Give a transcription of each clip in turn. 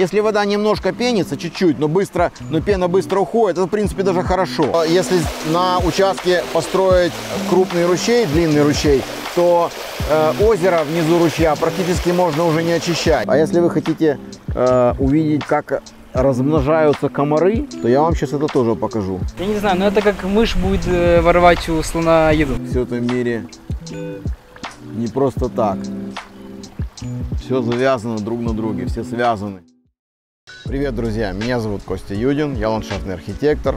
Если вода немножко пенится, чуть-чуть, но пена быстро уходит, это, в принципе, даже хорошо. Если на участке построить крупный ручей, длинный ручей, то озеро внизу ручья практически можно уже не очищать. А если вы хотите увидеть, как размножаются комары, то я вам сейчас это тоже покажу. Я не знаю, но это как мышь будет воровать у слона еду. Все это в мире не просто так. Все завязано друг на друге, все связаны. Привет, друзья, меня зовут Костя Юдин, я ландшафтный архитектор.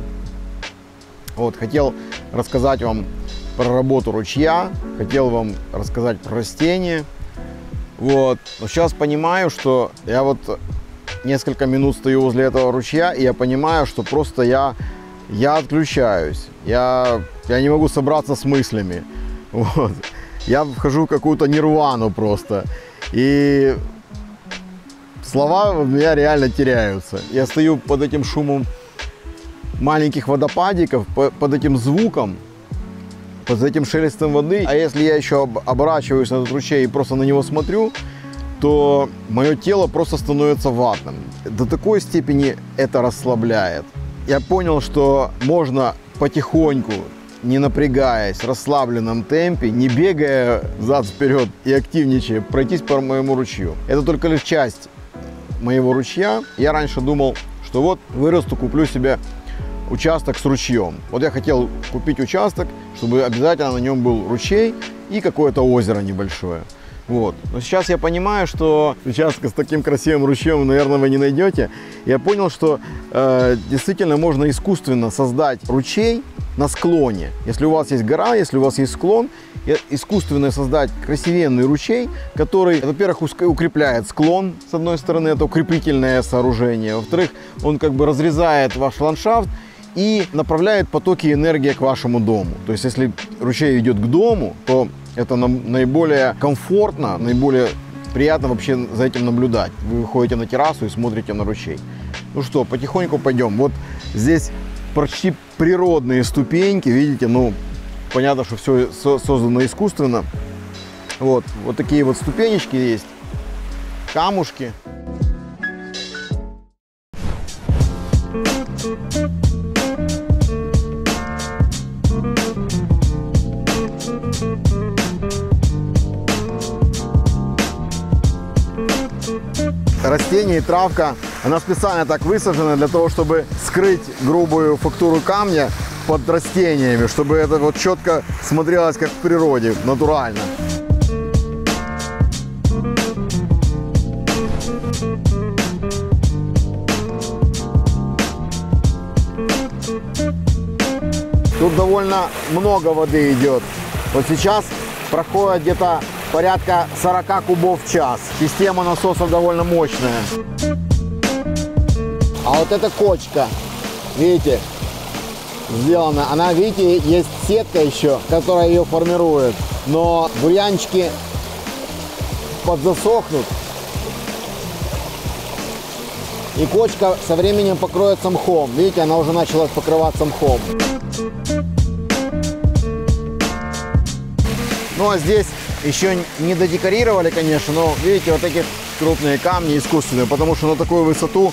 Вот, хотел рассказать вам про работу ручья, хотел вам рассказать про растения. Вот, но сейчас понимаю, что я вот несколько минут стою возле этого ручья, и я понимаю, что просто я отключаюсь, я не могу собраться с мыслями. Вот. Я вхожу в какую-то нирвану просто, и слова у меня реально теряются. Я стою под этим шумом маленьких водопадиков, под этим звуком, под этим шелестом воды. А если я еще оборачиваюсь на этот ручей и просто на него смотрю, то мое тело просто становится ватным. До такой степени это расслабляет. Я понял, что можно потихоньку, не напрягаясь, в расслабленном темпе, не бегая взад-вперед и активничая, пройтись по моему ручью. Это только лишь часть моего ручья. Я раньше думал, что вот вырасту, куплю себе участок с ручьем. Вот я хотел купить участок, чтобы обязательно на нем был ручей и какое-то озеро небольшое. Вот. Но сейчас я понимаю, что участка с таким красивым ручьем, наверное, вы не найдете. Я понял, что действительно можно искусственно создать ручей на склоне. Если у вас есть гора, если у вас есть склон, искусственно создать красивенный ручей, который, во-первых, укрепляет склон. С одной стороны, это укрепительное сооружение. Во-вторых, он как бы разрезает ваш ландшафт и направляет потоки энергии к вашему дому. То есть, если ручей идет к дому, то это наиболее комфортно, наиболее приятно вообще за этим наблюдать. Вы выходите на террасу и смотрите на ручей. Ну что, потихоньку пойдем. Вот здесь почти природные ступеньки, видите, ну, понятно, что все создано искусственно. Вот, вот такие вот ступенечки есть, камушки. Растение и травка, она специально так высажена для того, чтобы скрыть грубую фактуру камня под растениями, чтобы это вот четко смотрелось как в природе, натурально. Тут довольно много воды идет. Вот сейчас проходит где-то порядка 40 кубов в час. Система насосов довольно мощная. А вот эта кочка, видите, сделана. Она, видите, есть сетка еще, которая ее формирует. Но бурьянчики подзасохнут. И кочка со временем покроется мхом. Видите, она уже начала покрываться мхом. Ну а здесь еще не додекорировали, конечно, но видите, вот такие крупные камни искусственные, потому что на такую высоту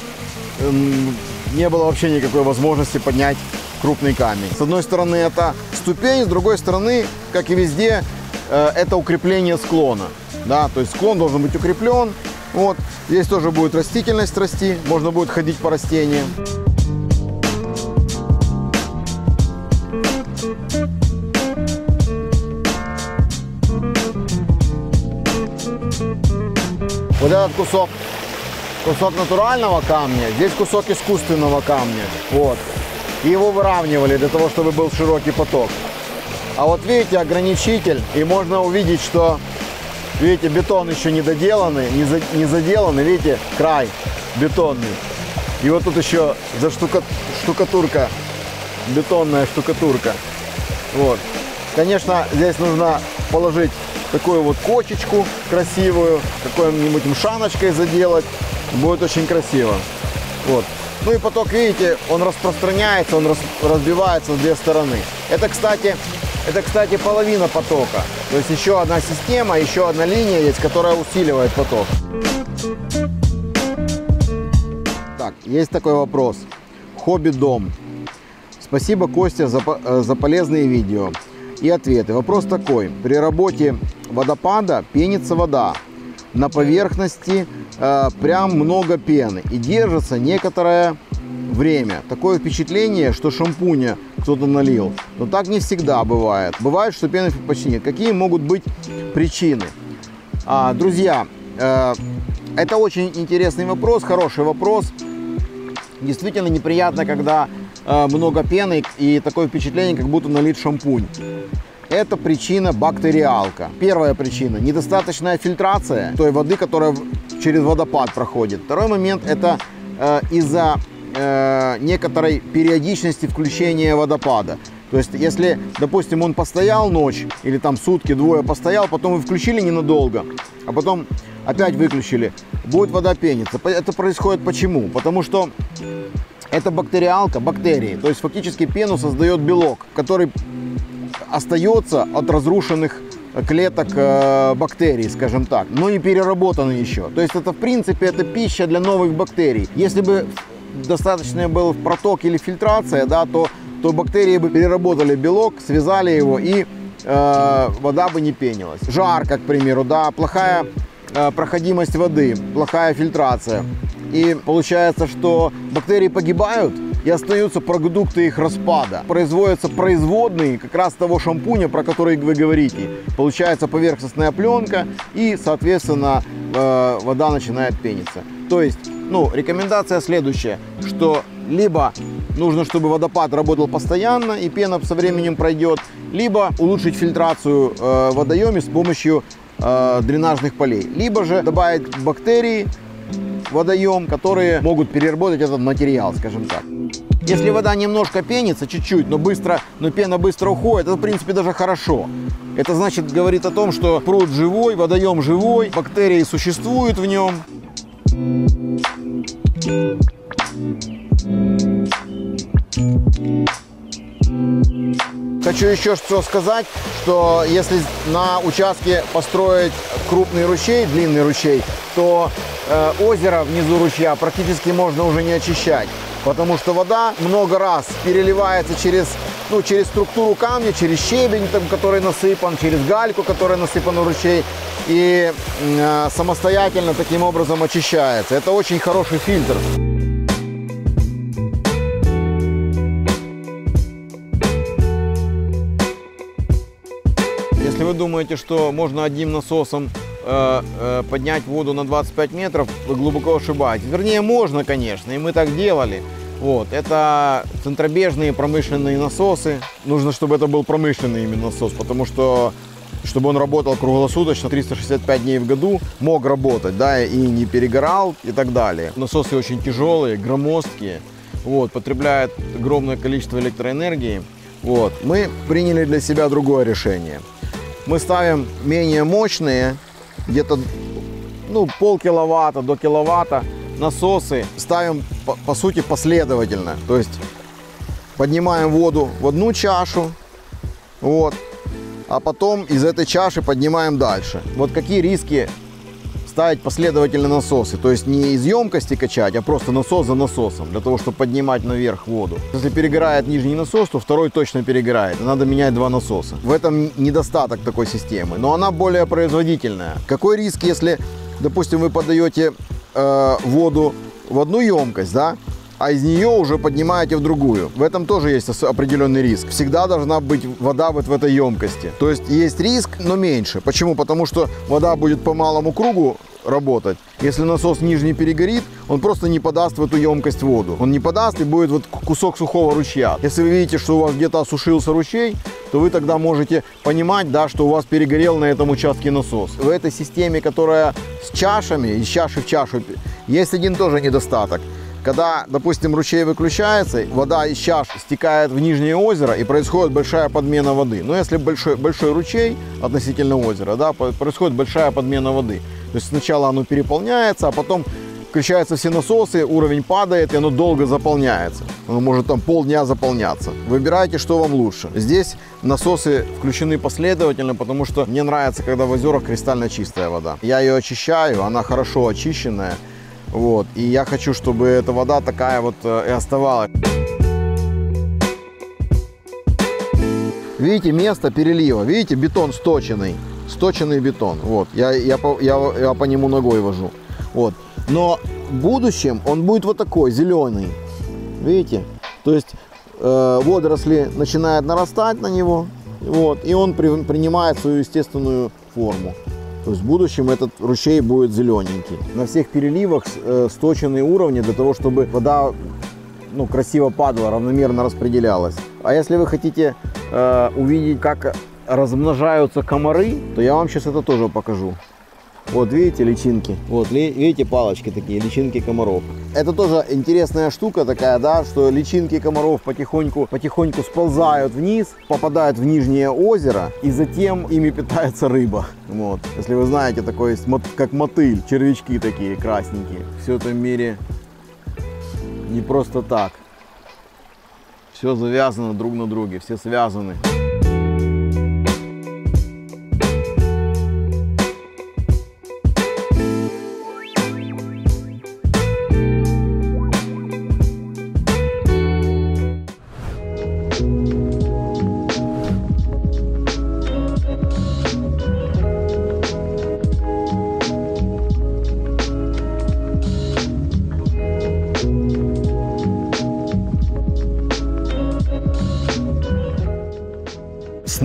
не было вообще никакой возможности поднять крупный камень. С одной стороны это ступень, с другой стороны, как и везде, это укрепление склона. Да? То есть склон должен быть укреплен. Вот. Здесь тоже будет растительность расти, можно будет ходить по растениям. Вот этот кусок натурального камня, здесь кусок искусственного камня. Вот. И его выравнивали для того, чтобы был широкий поток. А вот видите, ограничитель, и можно увидеть, что, видите, бетон еще не доделанный, не заделанный, видите, край бетонный. И вот тут еще штукатурка, бетонная штукатурка. Вот. Конечно, здесь нужно положить такую вот кочечку красивую, какой-нибудь мшаночкой заделать, будет очень красиво. Вот. Ну и поток, видите, он распространяется, он разбивается в две стороны. Это, кстати, половина потока. То есть еще одна система, еще одна линия есть, которая усиливает поток. Так, есть такой вопрос. Хобби дом. Спасибо, Костя, за полезные видео и ответы. Вопрос такой. При работе водопада пенится вода. На поверхности прям много пены и держится некоторое время. Такое впечатление, что шампуня кто-то налил. Но так не всегда бывает. Бывает, что пены почти нет. Какие могут быть причины? Друзья, это очень интересный вопрос, хороший вопрос. Действительно неприятно, когда много пены и такое впечатление, как будто налит шампунь. Это причина бактериалка. Первая причина – недостаточная фильтрация той воды, которая через водопад проходит. Второй момент – это из-за некоторой периодичности включения водопада. То есть, если, допустим, он постоял ночь или там сутки, двое постоял, потом вы включили ненадолго, а потом опять выключили, будет вода пениться. Это происходит почему? Потому что это бактериалка, бактерии. То есть, фактически пену создает белок, который остается от разрушенных клеток бактерий, скажем так, но не переработаны еще. То есть это, в принципе, это пища для новых бактерий. Если бы достаточно был проток или фильтрация, да, то бактерии бы переработали белок, связали его, и вода бы не пенилась. Жарко, к примеру, да, плохая проходимость воды, плохая фильтрация. И получается, что бактерии погибают, и остаются продукты их распада. Производятся производные как раз того шампуня, про который вы говорите. Получается поверхностная пленка, и, соответственно, вода начинает пениться. То есть, ну, рекомендация следующая, что либо нужно, чтобы водопад работал постоянно, и пена со временем пройдет, либо улучшить фильтрацию в водоеме с помощью дренажных полей, либо же добавить бактерии в водоем, которые могут переработать этот материал, скажем так. Если вода немножко пенится, чуть-чуть, но пена быстро уходит, это, в принципе, даже хорошо. Это значит, говорит о том, что пруд живой, водоем живой, бактерии существуют в нем. Хочу еще что сказать, что если на участке построить крупный ручей, длинный ручей, то озеро внизу ручья практически можно уже не очищать. Потому что вода много раз переливается через структуру камня, через щебень, который насыпан, через гальку, которая насыпана в ручей, и самостоятельно таким образом очищается. Это очень хороший фильтр. Если вы думаете, что можно одним насосом поднять воду на 25 метров, вы глубоко ошибаетесь. Вернее, можно, конечно, и мы так делали. Вот, это центробежные промышленные насосы. Нужно, чтобы это был промышленный именно насос, потому что, чтобы он работал круглосуточно, 365 дней в году, мог работать, да, и не перегорал, и так далее. Насосы очень тяжелые, громоздкие, вот, потребляют огромное количество электроэнергии. Вот, мы приняли для себя другое решение. Мы ставим менее мощные, где-то, ну, полкиловатта до киловатта насосы, ставим по сути последовательно. То есть поднимаем воду в одну чашу, вот, а потом из этой чаши поднимаем дальше. Вот какие риски ставить последовательно насосы. То есть не из емкости качать, а просто насос за насосом, для того, чтобы поднимать наверх воду. Если перегорает нижний насос, то второй точно перегорает. Надо менять два насоса. В этом недостаток такой системы, но она более производительная. Какой риск, если, допустим, вы подаете воду в одну емкость, да, а из нее уже поднимаете в другую. В этом тоже есть определенный риск. Всегда должна быть вода вот в этой емкости. То есть есть риск, но меньше. Почему? Потому что вода будет по малому кругу работать. Если насос нижний перегорит, он просто не подаст в эту емкость воду. Он не подаст, и будет вот кусок сухого ручья. Если вы видите, что у вас где-то осушился ручей, то вы тогда можете понимать, да, что у вас перегорел на этом участке насос. В этой системе, которая с чашами, из чаши в чашу, есть один тоже недостаток. Когда, допустим, ручей выключается, вода из чаш стекает в нижнее озеро, и происходит большая подмена воды. Но если большой ручей относительно озера, да, происходит большая подмена воды. То есть сначала оно переполняется, а потом включаются все насосы, уровень падает, и оно долго заполняется. Оно может там полдня заполняться. Выбирайте, что вам лучше. Здесь насосы включены последовательно, потому что мне нравится, когда в озерах кристально чистая вода. Я ее очищаю, она хорошо очищенная. Вот. И я хочу, чтобы эта вода такая вот и оставалась. Видите, место перелива. Видите, бетон сточенный. Сточенный бетон. Вот. Я по нему ногой вожу. Вот. Но в будущем он будет вот такой, зеленый. Видите? То есть водоросли начинают нарастать на него. Вот. И он принимает свою естественную форму. То есть в будущем этот ручей будет зелененький. На всех переливах сточенные уровни для того, чтобы вода красиво падала, равномерно распределялась. А если вы хотите увидеть, как размножаются комары, то я вам сейчас это тоже покажу. Вот видите личинки, вот видите палочки такие, личинки комаров. Это тоже интересная штука такая, да, что личинки комаров потихоньку сползают вниз, попадают в нижнее озеро, и затем ими питается рыба. Вот, если вы знаете, такой есть, как мотыль, червячки такие красненькие. Все это в мире не просто так. Все завязано друг на друге, все связаны.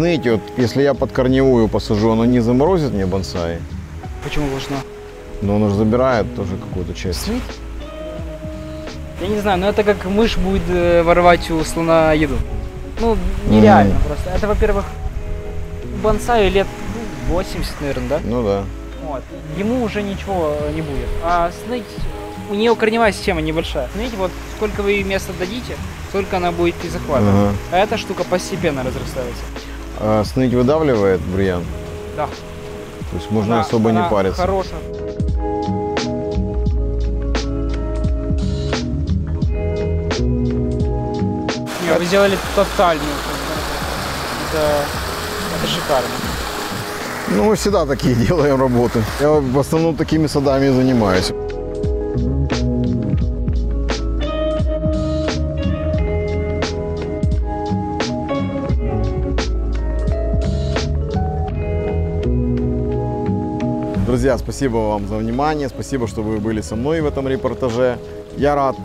Знаете, вот если я под корневую посажу, она не заморозит мне бонсай? Почему должна? Ну, она же забирает тоже какую-то часть. Сныть? Я не знаю, но это как мышь будет воровать у слона еду. Ну, нереально просто. Это, во-первых, бонсай лет 80, наверное, да? Ну да. Вот. Ему уже ничего не будет. А сныть, у нее корневая система небольшая. Смотрите, вот сколько вы ей места дадите, столько она будет и захватывать. Ага. А эта штука постепенно разрастается. А сныть выдавливает бурьян? Да. То есть можно особо не париться? Хорошая. Нет, вы сделали тотальную. Это шикарно. Ну, мы всегда такие делаем работы. Я в основном такими садами и занимаюсь. Друзья, спасибо вам за внимание, спасибо, что вы были со мной в этом репортаже. Я рад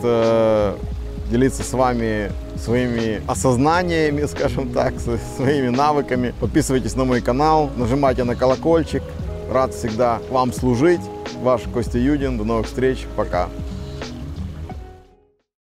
делиться с вами своими осознаниями, скажем так, своими навыками. Подписывайтесь на мой канал, нажимайте на колокольчик. Рад всегда вам служить. Ваш Костя Юдин. До новых встреч. Пока.